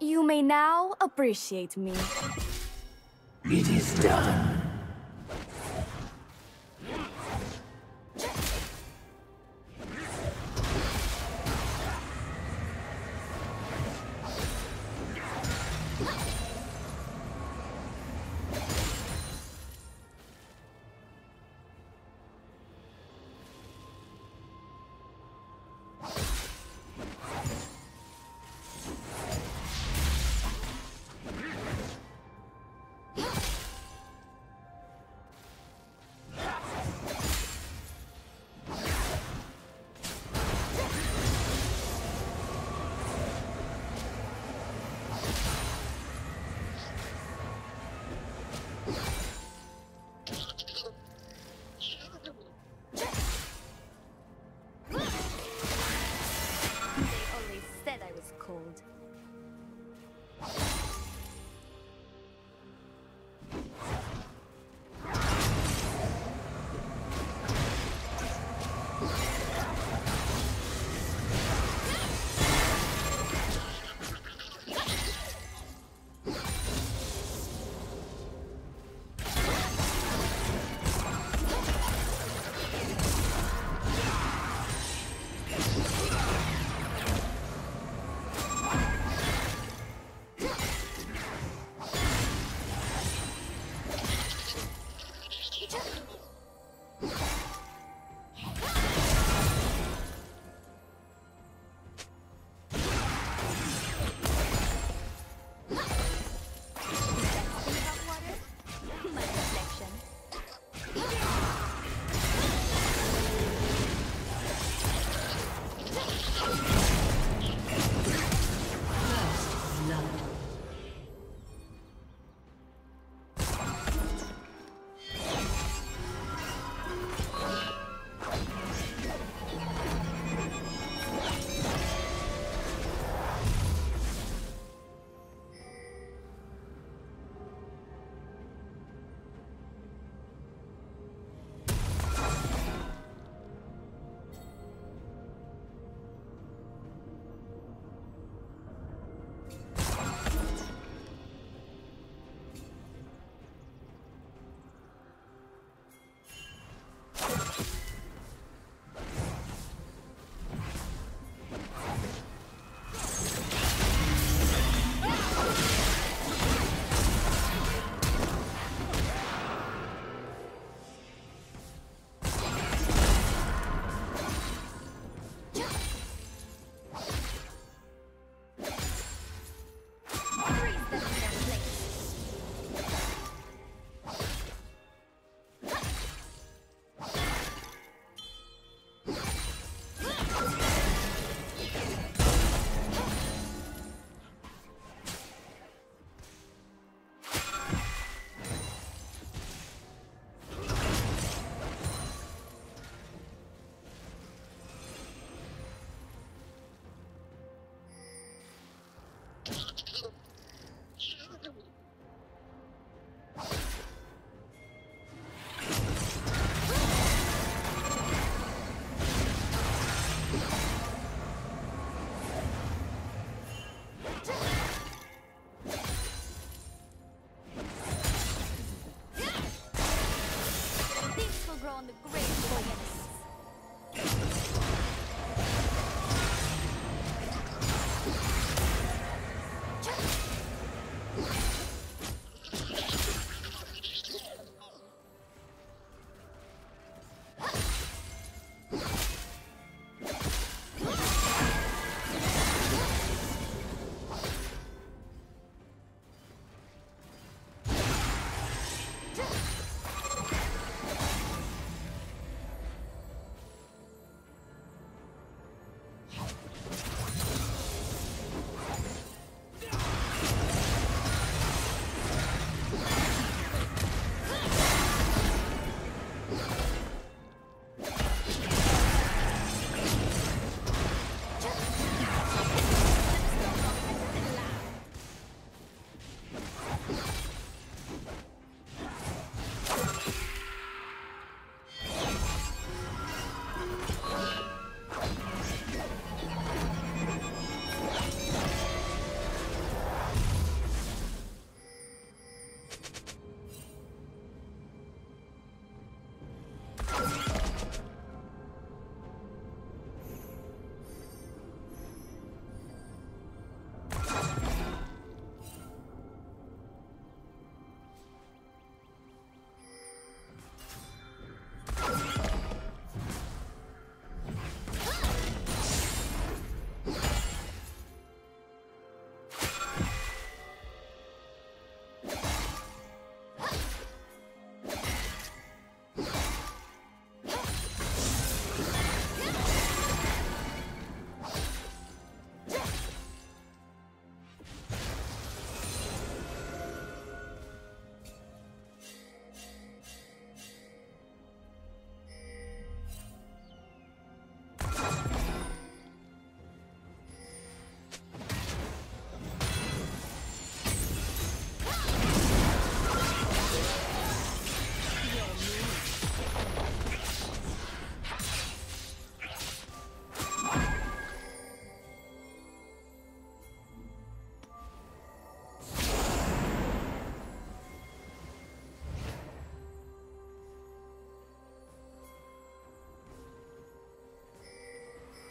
You may now appreciate me. It is done.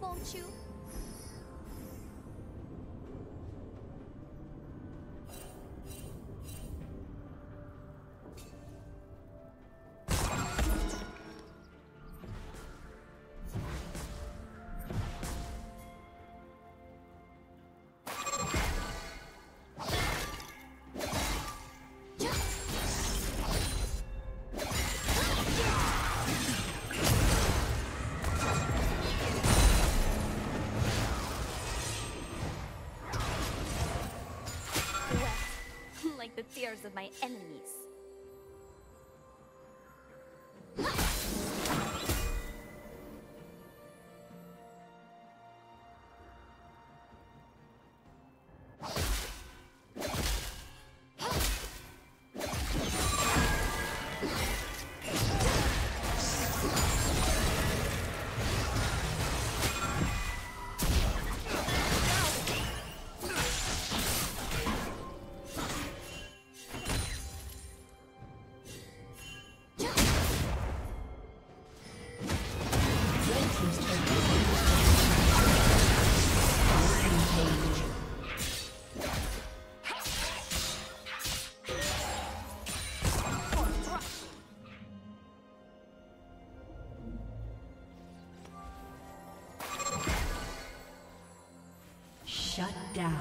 Won't you? The fears of my enemies. Shut down.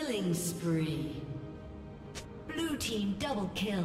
Killing spree. Blue team double kill.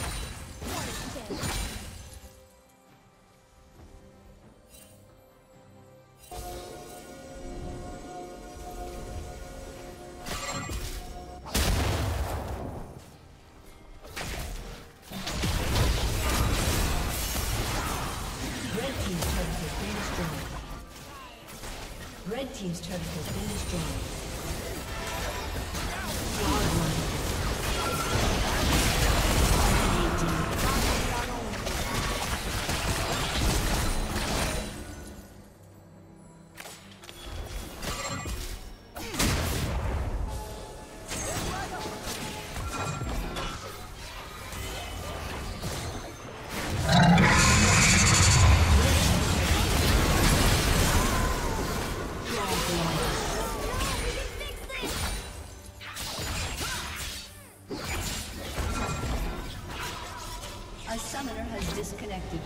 Team's turret has been destroyed. summoner has disconnected.